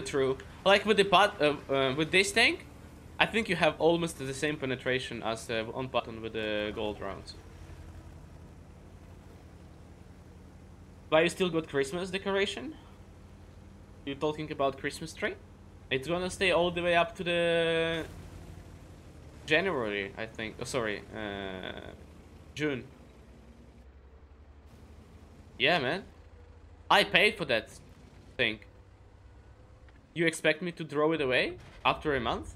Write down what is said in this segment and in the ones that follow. true. Like with the with this thing, I think you have almost the same penetration as on button with the gold rounds. But you still got Christmas decoration. You're talking about Christmas tree. It's gonna stay all the way up to the January, I think. Oh, sorry, June. Yeah, man. I paid for that thing. You expect me to throw it away after a month?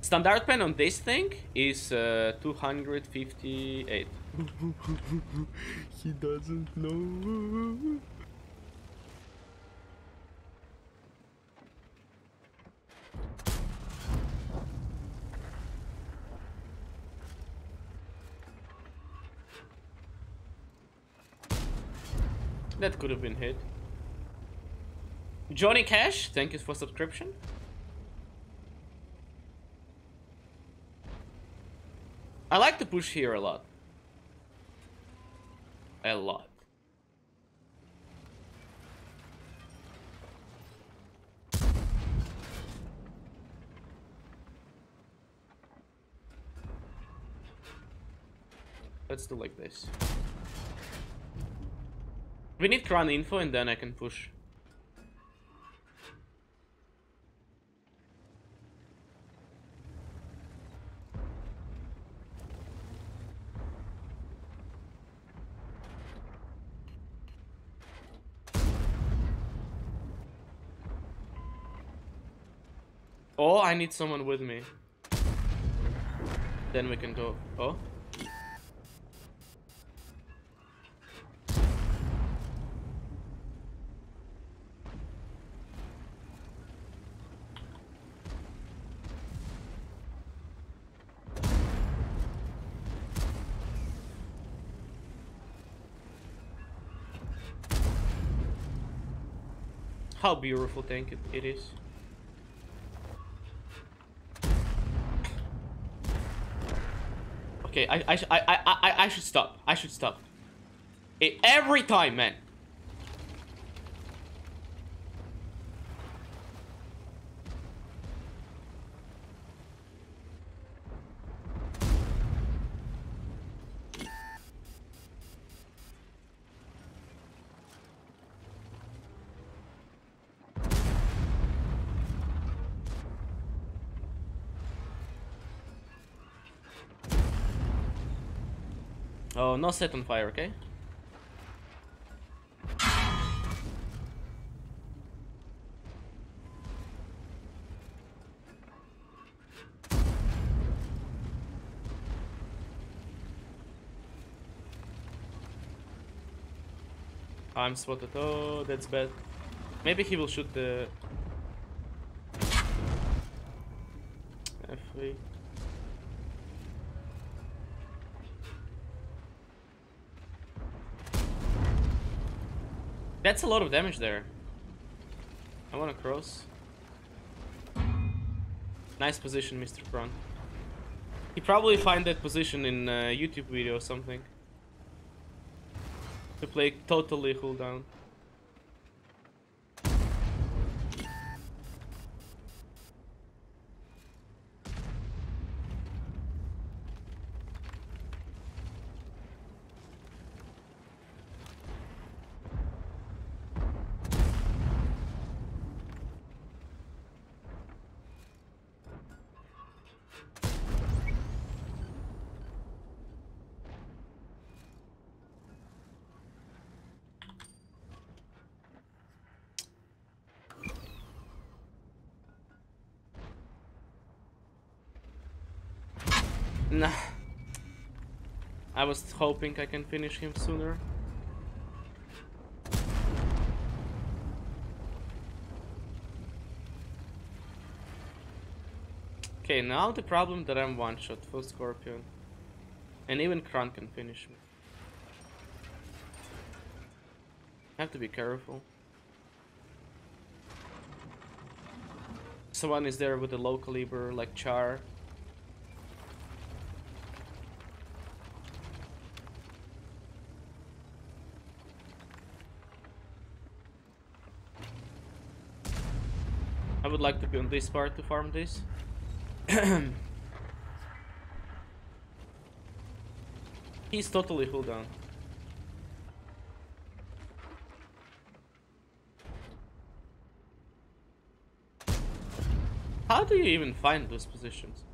Standard pen on this thing is 258. He doesn't know. That could have been hit. Johnny Cash, thank you for subscription. I like to push here a lot. A lot. Let's do like this. We need run info and then I can push. Oh, I need someone with me. Then we can go. Oh. How beautiful tank it is. Okay, I should stop. I should stop. It, every time, man. Oh, not set on fire, okay? I'm spotted. Oh, that's bad. Maybe he will shoot the FV. That's a lot of damage there. I wanna cross. Nice position, Mr. Prawn. He probably find that position in a YouTube video or something. To play totally cooldown. Nah, I was hoping I can finish him sooner. Okay, now the problem that I'm one shot for Scorpion. And even Kron can finish me. I have to be careful. Someone is there with a low caliber like Char. I would like to be on this part to farm this. He's totally full down. How do you even find those positions?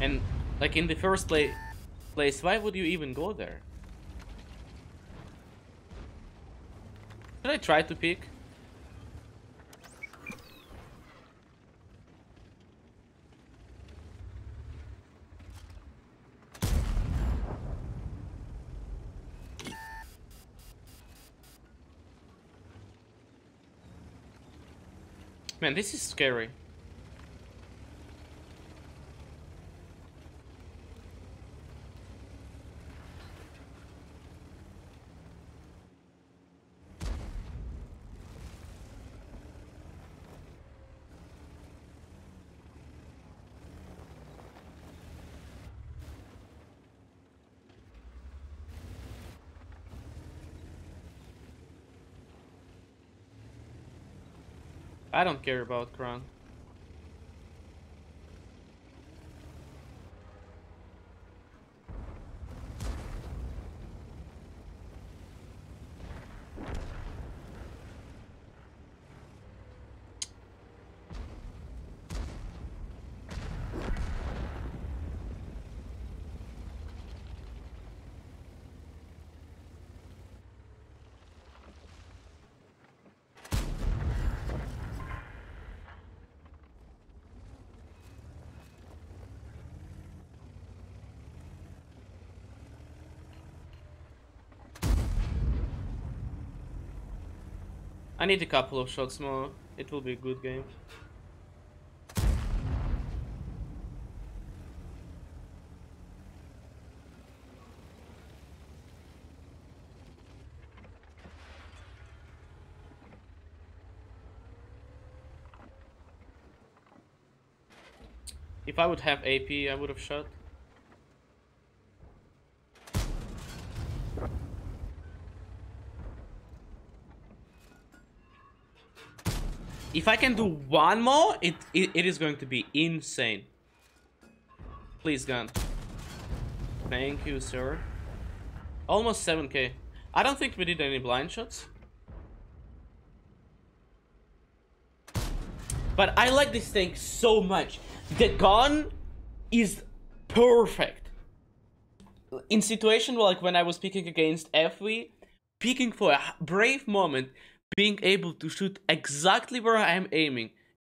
And like in the first place, why would you even go there? Should I try to pick? Man, this is scary. I don't care about Kron. I need a couple of shots more, it will be a good game. If I would have AP, I would have shot. If I can do one more, it is going to be insane. Please, gun. Thank you, sir. Almost 7k. I don't think we did any blind shots. But I like this thing so much. The gun is perfect. In situation like when I was picking against FV, picking for a brave moment, being able to shoot exactly where I am aiming